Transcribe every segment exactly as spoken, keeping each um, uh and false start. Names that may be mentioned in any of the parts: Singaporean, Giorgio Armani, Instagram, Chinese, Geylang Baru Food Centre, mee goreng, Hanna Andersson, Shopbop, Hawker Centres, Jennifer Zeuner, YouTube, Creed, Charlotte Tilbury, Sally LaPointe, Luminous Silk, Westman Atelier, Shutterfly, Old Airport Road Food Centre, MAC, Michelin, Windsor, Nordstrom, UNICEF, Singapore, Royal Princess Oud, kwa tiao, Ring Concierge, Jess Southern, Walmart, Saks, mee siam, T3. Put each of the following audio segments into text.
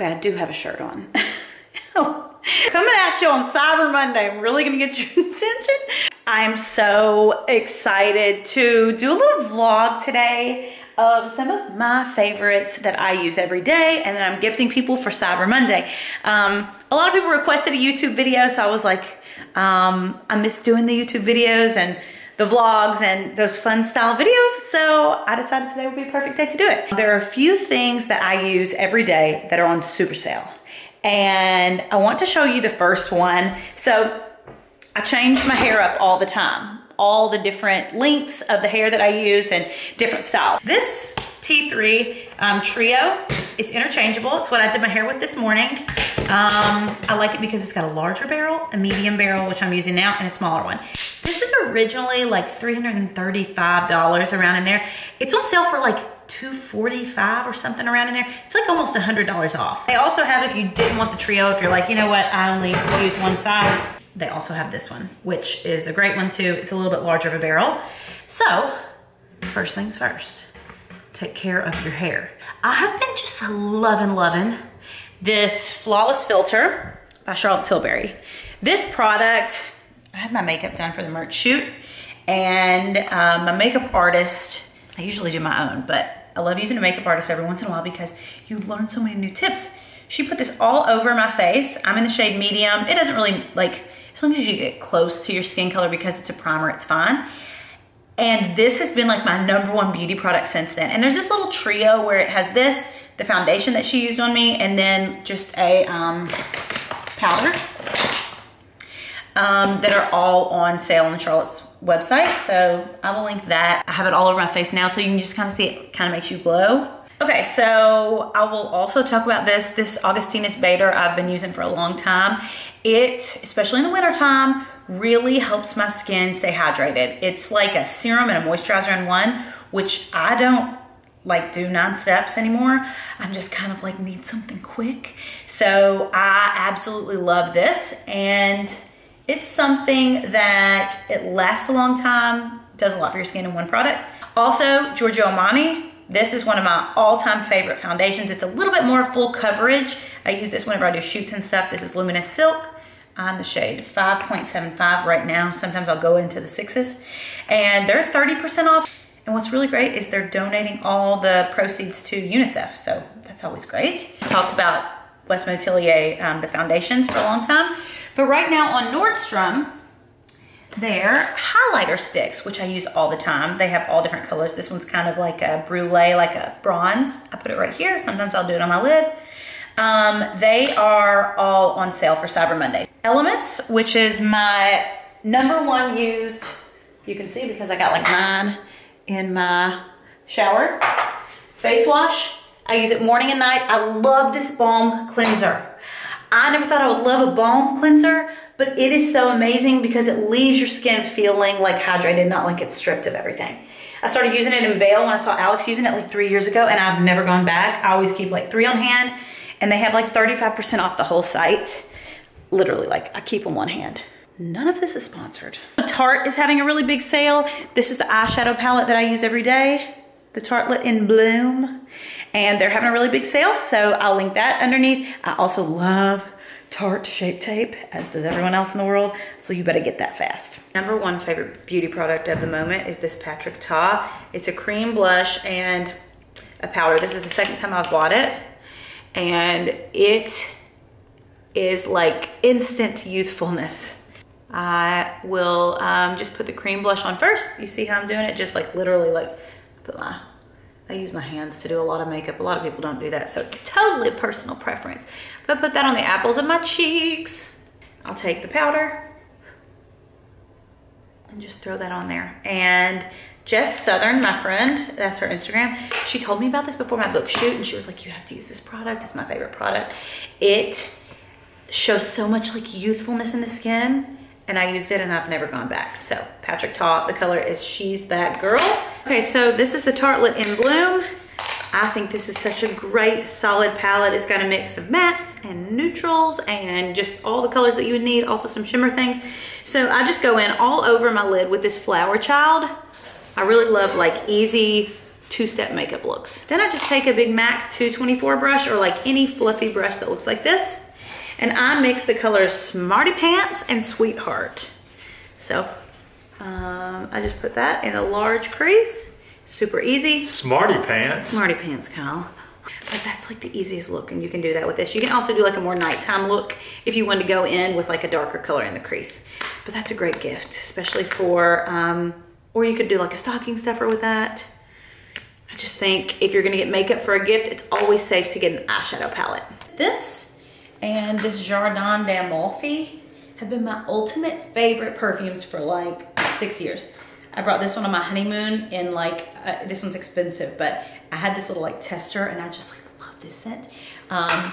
Okay, I do have a shirt on. Coming at you on Cyber Monday. I'm really gonna get your attention. I'm so excited to do a little vlog today of some of my favorites that I use every day and that I'm gifting people for Cyber Monday. Um, a lot of people requested a YouTube video, so I was like, um, I miss doing the YouTube videos and the vlogs and those fun style videos, so I decided today would be a perfect day to do it. There are a few things that I use every day that are on super sale, and I want to show you the first one. So I change my hair up all the time, all the different lengths of the hair that I use and different styles. This T three um, trio, it's interchangeable. It's what I did my hair with this morning. Um, I like it because it's got a larger barrel, a medium barrel, which I'm using now, and a smaller one. This is originally like three hundred thirty-five dollars, around in there. It's on sale for like two forty-five or something around in there. It's like almost one hundred dollars off. They also have, if you didn't want the trio, if you're like, you know what, I only use one size, they also have this one, which is a great one too. It's a little bit larger of a barrel. So, first things first, take care of your hair. I have been just loving, loving this Flawless Filter by Charlotte Tilbury. This product, I had my makeup done for the merch shoot, and um, my makeup artist, I usually do my own, but I love using a makeup artist every once in a while because you learn so many new tips. She put this all over my face. I'm in the shade medium. It doesn't really, like, as long as you get close to your skin color, because it's a primer, it's fine. And this has been like my number one beauty product since then. And there's this little trio where it has this, the foundation that she used on me, and then just a um, powder um, that are all on sale on Charlotte's website. So I will link that. I have it all over my face now, so you can just kind of see it, kind of makes you glow. Okay, so I will also talk about this. This Augustinus Bader I've been using for a long time. It, especially in the winter time, really helps my skin stay hydrated. It's like a serum and a moisturizer in one, which I don't like do nine steps anymore. I'm just kind of like, need something quick. So I absolutely love this, and it's something that it lasts a long time, does a lot for your skin in one product. Also, Giorgio Armani. This is one of my all-time favorite foundations. It's a little bit more full coverage. I use this whenever I do shoots and stuff. This is Luminous Silk. I'm the shade five point seven five right now. Sometimes I'll go into the sixes. And they're thirty percent off. And what's really great is they're donating all the proceeds to UNICEF. So that's always great. I talked about Westman Atelier, um, the foundations, for a long time. But right now on Nordstrom, their highlighter sticks, which I use all the time. They have all different colors. This one's kind of like a brulee, like a bronze. I put it right here. Sometimes I'll do it on my lid. Um, they are all on sale for Cyber Monday. Elemis, which is my number one used, you can see because I got like nine in my shower. Face wash. I use it morning and night. I love this balm cleanser. I never thought I would love a balm cleanser, but it is so amazing because it leaves your skin feeling like hydrated, not like it's stripped of everything. I started using it in Vail when I saw Alex using it like three years ago, and I've never gone back. I always keep like three on hand, and they have like thirty-five percent off the whole site. Literally, like, I keep them one hand. None of this is sponsored. Tarte is having a really big sale. This is the eyeshadow palette that I use every day, the Tartlet in Bloom, and they're having a really big sale, so I'll link that underneath. I also love Tarte Shape Tape, as does everyone else in the world, so you better get that fast. Number one favorite beauty product of the moment is this Patrick Ta. It's a cream blush and a powder. This is the second time I've bought it, and it is like instant youthfulness. I will um, just put the cream blush on first. You see how I'm doing it? Just like literally like, put my, I use my hands to do a lot of makeup. A lot of people don't do that, so it's totally a personal preference. But I put that on the apples of my cheeks. I'll take the powder and just throw that on there. And Jess Southern, my friend, that's her Instagram, she told me about this before my book shoot, and she was like, you have to use this product. It's my favorite product. It shows so much like youthfulness in the skin, and I used it and I've never gone back. So Patrick Ta, the color is She's That Girl. Okay, so this is the Tartlet in Bloom. I think this is such a great solid palette. It's got a mix of mattes and neutrals and just all the colors that you would need, also some shimmer things. So I just go in all over my lid with this Flower Child. I really love like easy two-step makeup looks. Then I just take a big MAC two twenty-four brush or like any fluffy brush that looks like this, and I mix the colors Smarty Pants and Sweetheart. So um, I just put that in a large crease. Super easy. Smarty Pants. Smarty Pants, Kyle. But that's like the easiest look, and you can do that with this. You can also do like a more nighttime look if you want to go in with like a darker color in the crease. But that's a great gift, especially for, um, or you could do like a stocking stuffer with that. I just think if you're gonna get makeup for a gift, it's always safe to get an eyeshadow palette. This and this Jardin d'Amalfi have been my ultimate favorite perfumes for like six years. I brought this one on my honeymoon, and like, uh, this one's expensive, but I had this little like tester, and I just like love this scent. Um,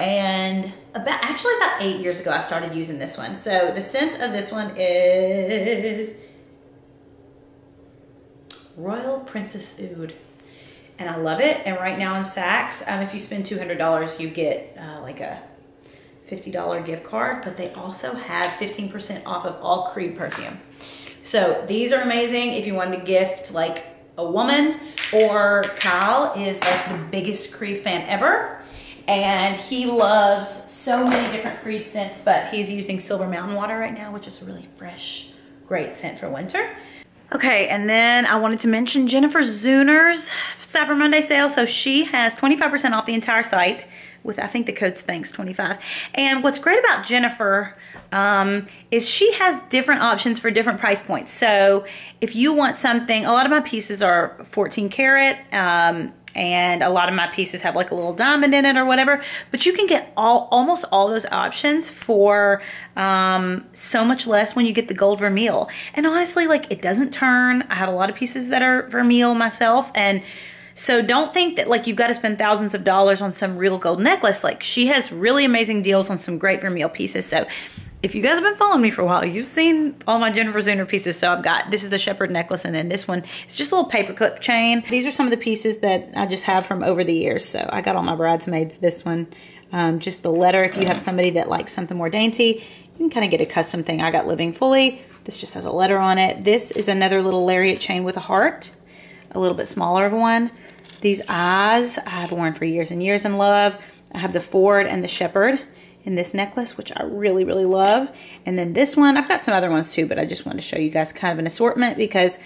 and about, actually about eight years ago, I started using this one. So the scent of this one is Royal Princess Oud. And I love it. And right now in Saks, um, if you spend two hundred dollars, you get uh, like a fifty dollar gift card, but they also have fifteen percent off of all Creed perfume. So these are amazing if you wanted to gift like a woman, or Kyle is like the biggest Creed fan ever. And he loves so many different Creed scents, but he's using Silver Mountain Water right now, which is a really fresh, great scent for winter. Okay, and then I wanted to mention Jennifer Zeuner's Cyber Monday sale. So she has twenty-five percent off the entire site with, I think the code's thanks twenty-five. And what's great about Jennifer um, is she has different options for different price points. So if you want something, a lot of my pieces are fourteen karat, um, and a lot of my pieces have like a little diamond in it or whatever, but you can get all almost all those options for um, so much less when you get the gold vermeil. And honestly, like, it doesn't turn. I have a lot of pieces that are vermeil myself, and so don't think that like you've got to spend thousands of dollars on some real gold necklace. Like, she has really amazing deals on some great vermeil pieces. So if you guys have been following me for a while, you've seen all my Jennifer Zeuner pieces. So I've got, this is the Shepherd necklace, and then this one is just a little paperclip chain. These are some of the pieces that I just have from over the years. So I got all my bridesmaids this one, um, just the letter. If you have somebody that likes something more dainty, you can kind of get a custom thing. I got Living Fully. This just has a letter on it. This is another little lariat chain with a heart, a little bit smaller of one. These eyes I've worn for years and years in love. I have the Ford and the Shepherd in this necklace, which I really, really love. And then this one, I've got some other ones too, but I just wanted to show you guys kind of an assortment because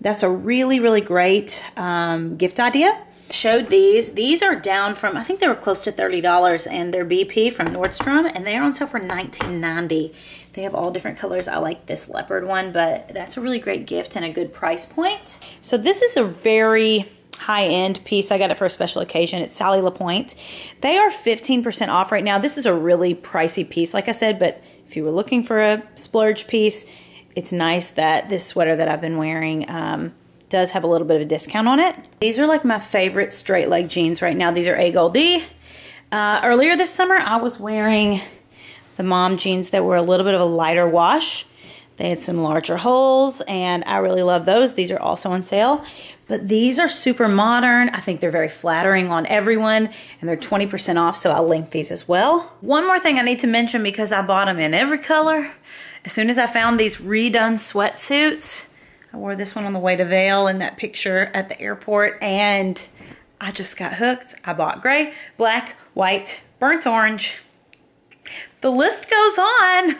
that's a really, really great um, gift idea. Showed these. These are down from, I think they were close to thirty dollars, and they're B P from Nordstrom, and they are on sale for nineteen ninety. They have all different colors. I like this leopard one, but that's a really great gift and a good price point. So this is a very high-end piece. I got it for a special occasion. It's Sally LaPointe. They are fifteen percent off right now. This is a really pricey piece, like I said, but if you were looking for a splurge piece, it's nice that this sweater that I've been wearing um, does have a little bit of a discount on it. These are like my favorite straight leg jeans right now. These are Agolde. Uh, earlier this summer, I was wearing the mom jeans that were a little bit of a lighter wash. They had some larger holes, and I really love those. These are also on sale, but these are super modern. I think they're very flattering on everyone, and they're twenty percent off, so I'll link these as well. One more thing I need to mention, because I bought them in every color. As soon as I found these redone sweatsuits, I wore this one on the way to Vail in that picture at the airport, and I just got hooked. I bought gray, black, white, burnt orange. The list goes on.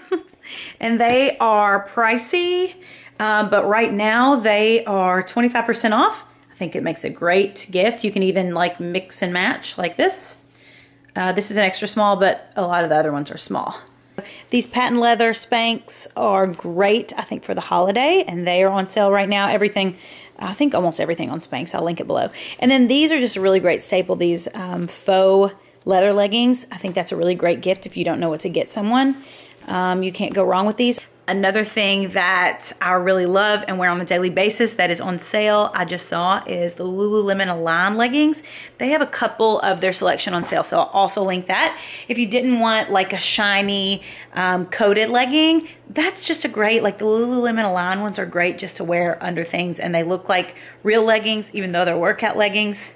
And they are pricey, um, but right now they are twenty-five percent off. I think it makes a great gift. You can even like mix and match like this. Uh, this is an extra small, but a lot of the other ones are small. These patent leather Spanx are great, I think, for the holiday, and they are on sale right now. Everything, I think almost everything on Spanx, I'll link it below. And then these are just a really great staple, these um, faux leather leggings. I think that's a really great gift if you don't know what to get someone. Um, you can't go wrong with these. Another thing that I really love and wear on a daily basis that is on sale, I just saw, is the Lululemon Align leggings. They have a couple of their selection on sale, so I'll also link that. If you didn't want like a shiny um, coated legging, that's just a great, like the Lululemon Align ones are great just to wear under things, and they look like real leggings, even though they're workout leggings.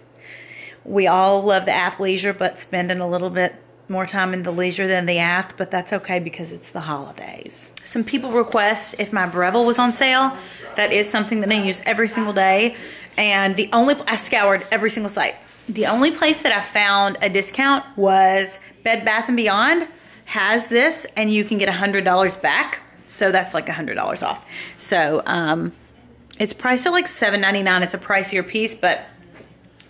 We all love the athleisure, but spending a little bit more time in the leisure than the ath, but that's okay because it's the holidays. Some people request if my Breville was on sale. That is something that I use every single day. And the only, I scoured every single site. The only place that I found a discount was Bed Bath and Beyond has this, and you can get one hundred dollars back. So that's like one hundred dollars off. So um, it's priced at like seven ninety-nine. It's a pricier piece, but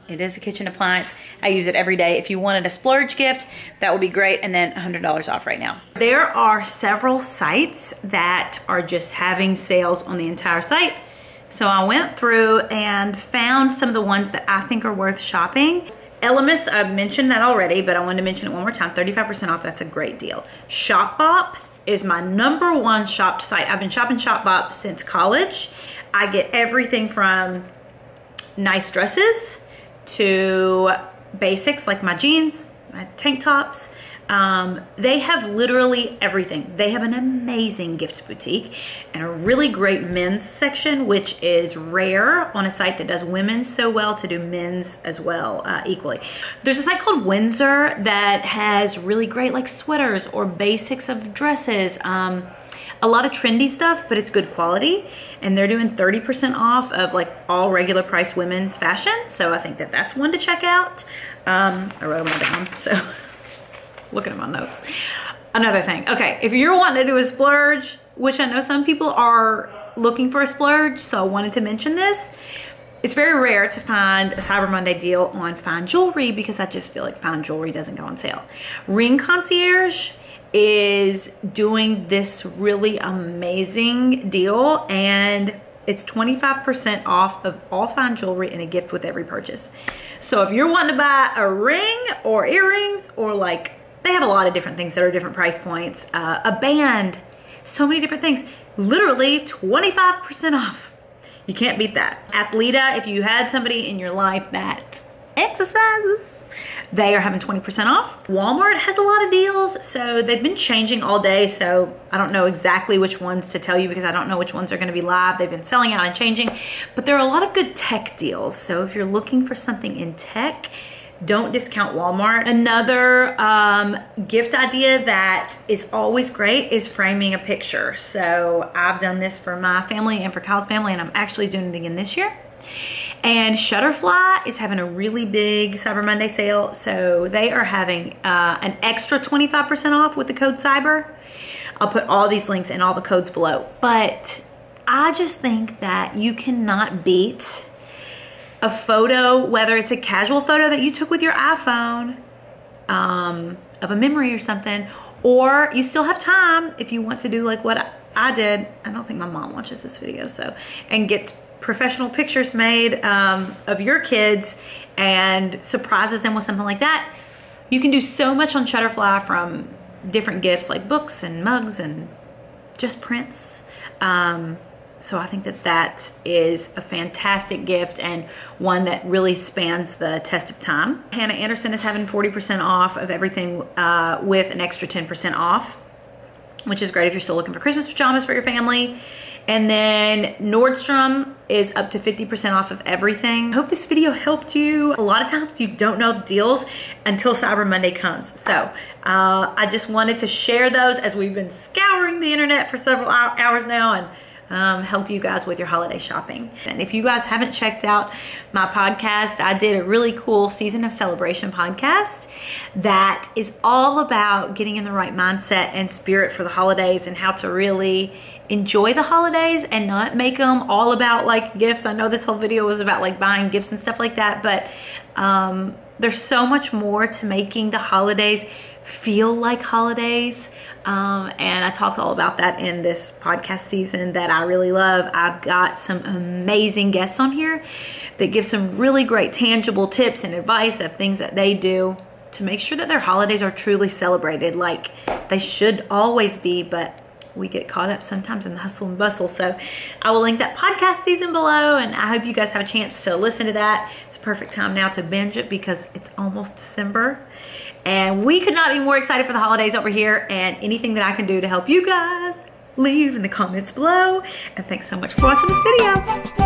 it is a kitchen appliance. I use it every day. If you wanted a splurge gift, that would be great. And then one hundred dollars off right now. There are several sites that are just having sales on the entire site. So I went through and found some of the ones that I think are worth shopping. Elemis, I've mentioned that already, but I wanted to mention it one more time. thirty-five percent off, that's a great deal. Shopbop is my number one shopped site. I've been shopping Shopbop since college. I get everything from nice dresses to basics like my jeans, my tank tops. Um, they have literally everything. They have an amazing gift boutique and a really great men's section, which is rare on a site that does women's so well to do men's as well uh, equally. There's a site called Windsor that has really great like sweaters or basics of dresses. Um, a lot of trendy stuff, but it's good quality. And they're doing thirty percent off of like all regular price women's fashion. So I think that that's one to check out. Um, I wrote them all down, so. Looking at my notes. Another thing, okay, if you're wanting to do a splurge, which I know some people are looking for a splurge, so I wanted to mention this. It's very rare to find a Cyber Monday deal on fine jewelry because I just feel like fine jewelry doesn't go on sale. Ring Concierge is doing this really amazing deal, and it's twenty-five percent off of all fine jewelry and a gift with every purchase. So if you're wanting to buy a ring or earrings or like, they have a lot of different things that are different price points. Uh, a band, so many different things. Literally twenty-five percent off. You can't beat that. Athleta, if you had somebody in your life that exercises, they are having twenty percent off. Walmart has a lot of deals, so they've been changing all day, so I don't know exactly which ones to tell you because I don't know which ones are gonna be live. They've been selling out and changing, but there are a lot of good tech deals. So if you're looking for something in tech, don't discount Walmart. Another um, gift idea that is always great is framing a picture. So I've done this for my family and for Kyle's family, and I'm actually doing it again this year. And Shutterfly is having a really big Cyber Monday sale. So they are having uh, an extra twenty-five percent off with the code Cyber. I'll put all these links and all the codes below. But I just think that you cannot beat a photo, whether it's a casual photo that you took with your iPhone um, of a memory or something, or you still have time if you want to do like what I, I did. I don't think my mom watches this video, so, and gets professional pictures made um, of your kids and surprises them with something like that. You can do so much on Shutterfly, from different gifts like books and mugs and just prints. Um, So I think that that is a fantastic gift and one that really spans the test of time. Hanna Andersson is having forty percent off of everything uh, with an extra ten percent off, which is great if you're still looking for Christmas pajamas for your family. And then Nordstrom is up to fifty percent off of everything. I hope this video helped you. A lot of times you don't know deals until Cyber Monday comes. So uh, I just wanted to share those as we've been scouring the internet for several hours now, and Um, help you guys with your holiday shopping. And if you guys haven't checked out my podcast, I did a really cool Season of Celebration podcast that is all about getting in the right mindset and spirit for the holidays and how to really enjoy the holidays and not make them all about like gifts. I know this whole video was about like buying gifts and stuff like that, but um, there's so much more to making the holidays feel like holidays. Um, and I talk all about that in this podcast season that I really love. I've got some amazing guests on here that give some really great tangible tips and advice of things that they do to make sure that their holidays are truly celebrated like they should always be, but we get caught up sometimes in the hustle and bustle. So I will link that podcast season below, and I hope you guys have a chance to listen to that. It's a perfect time now to binge it because it's almost December. And we could not be more excited for the holidays over here, and anything that I can do to help you guys, leave in the comments below. And thanks so much for watching this video.